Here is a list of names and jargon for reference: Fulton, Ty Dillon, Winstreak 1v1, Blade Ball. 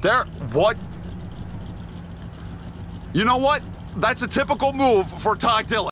There, what? You know what? That's a typical move for Ty Dillon.